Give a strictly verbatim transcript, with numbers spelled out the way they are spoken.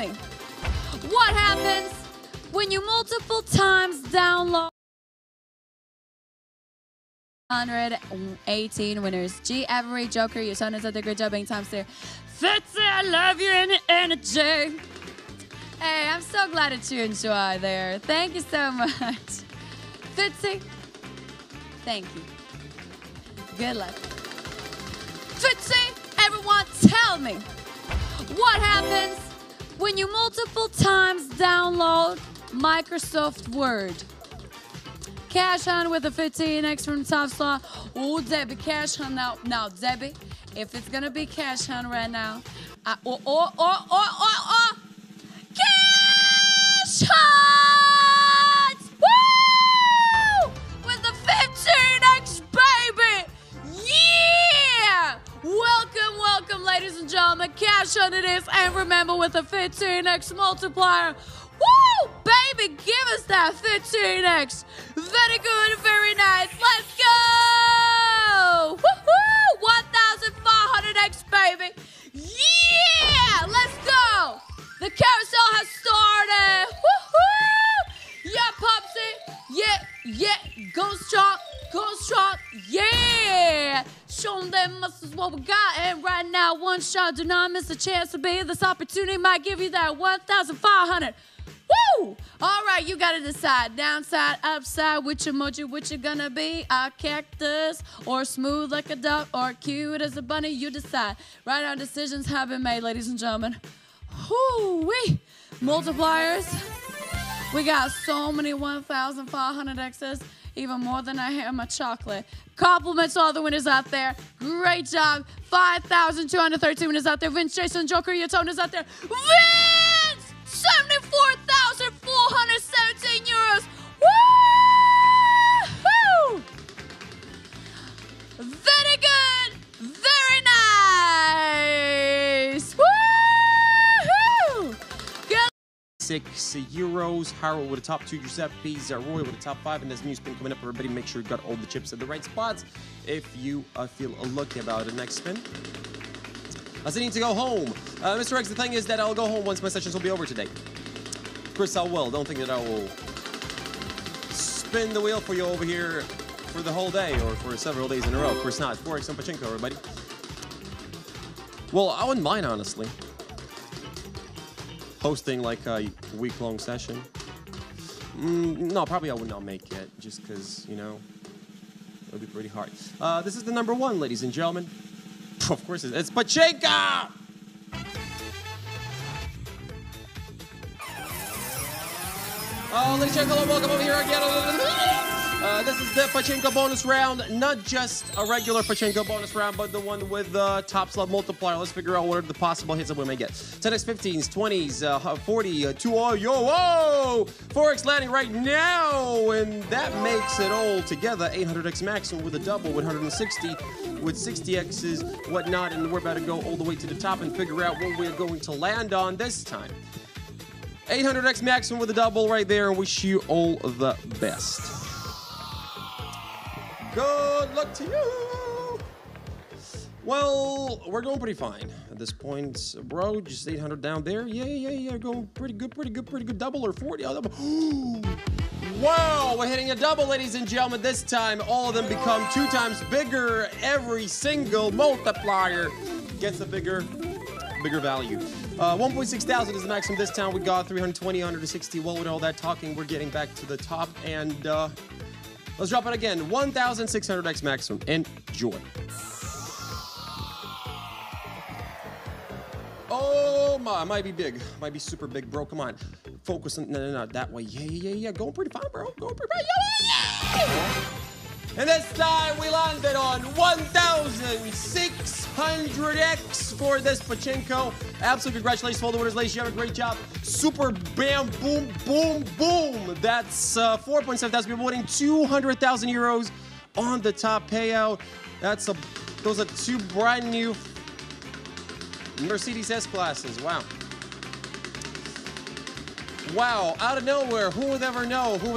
me. What happens when you multiple times download? one hundred eighteen winners. G, Every, Joker, you're showing us at the great job being times there. Fitzy, I love you and your energy. Hey, I'm so glad that you enjoy there. Thank you so much. Fitzy, thank you. Good luck. Fitzy, everyone tell me, what happens when you multiple times download Microsoft Word? Cash on with a fifteen next from top slot. Oh, Debbie, cash on now. Now, Debbie, if it's gonna be cash on right now, I, oh, oh, oh, oh, oh, oh, cash on! Woo! With the fifteen X, baby! Yeah! Welcome, welcome, ladies and gentlemen. Cash on it is, and remember, with a fifteen X multiplier. Woo! Baby, give us that fifteen X. Very good, very nice. Let's go! Woo-hoo! one thousand five hundred X, baby. Yeah! Let's go! The carousel has started. Woo-hoo! Yeah, Popsy. Yeah, yeah. Go strong. Go strong. Yeah! Show them muscles what we got. And right now, one shot. Do not miss a chance to be. This opportunity might give you that one thousand five hundred. Woo! All right, you gotta decide. Downside, upside, which emoji, which you gonna be? A cactus, or smooth like a duck, or cute as a bunny? You decide. Right now, decisions have been made, ladies and gentlemen. Woo-wee! Multipliers. We got so many one thousand five hundred X's, even more than I have my chocolate. Compliments to all the winners out there. Great job. five thousand two hundred thirteen winners out there. Vince, Jason, Joker, your tone is out there. Vince! seventy-four thousand four hundred seventeen euros. Woo! Very good. Very nice. Woo! Good. Six euros. Harold with a top two. Giuseppe Zaroy with a top five. And there's new spin coming up. Everybody, make sure you've got all the chips at the right spots if you uh, feel lucky about it. Next spin. I still need to go home. Uh, Mister X, the thing is that I'll go home once my sessions will be over today. Of course I will. Don't think that I will spin the wheel for you over here for the whole day or for several days in a row. Of course not. four X on Pachinko, everybody. Well, I wouldn't mind, honestly. Hosting like a week-long session. Mm, no, probably I would not make it just because, you know, it would be pretty hard. Uh, this is the number one, ladies and gentlemen. Of course it is. It's Pachinko! Oh, ladies and gentlemen, welcome over here again. Uh, this is the Pachinko bonus round. Not just a regular Pachinko bonus round, but the one with the uh, top slot multiplier. Let's figure out what are the possible hits that we may get. ten X, fifteens, twenties, uh, forty, uh, two, oh, yo, whoa! four X landing right now, and that makes it all together. eight hundred X maximum with a double, one hundred sixty. With sixty X's, whatnot, and we're about to go all the way to the top and figure out what we're going to land on this time. eight hundred X maximum with a double right there, and wish you all the best. Good luck to you! Well, we're doing pretty fine at this point, bro. Just eight hundred down there. Yeah, yeah, yeah, going pretty good, pretty good, pretty good. Double or forty? Oh, double. Wow, we're hitting a double, ladies and gentlemen. This time, all of them become two times bigger. Every single multiplier gets a bigger, bigger value. Uh, one point six thousand is the maximum this time. We got three hundred twenty, one hundred sixty. Well, with all that talking, we're getting back to the top. And uh, let's drop it again. one thousand six hundred X maximum. Enjoy. Oh my, might be big. Might be super big, bro. Come on. Focus on, no, no, no, that way. Yeah, yeah, yeah, going pretty fine, bro. Going pretty fine. Yeah. And this time we landed on one thousand six hundred X for this Pachinko. Absolutely congratulations to all the winners, ladies. You have a great job. Super bam, boom, boom, boom. That's uh, four point seven thousand people winning two hundred thousand euros on the top payout. That's a, those are two brand new Mercedes S-Classes, wow. Wow, out of nowhere, who would ever know? Who would ever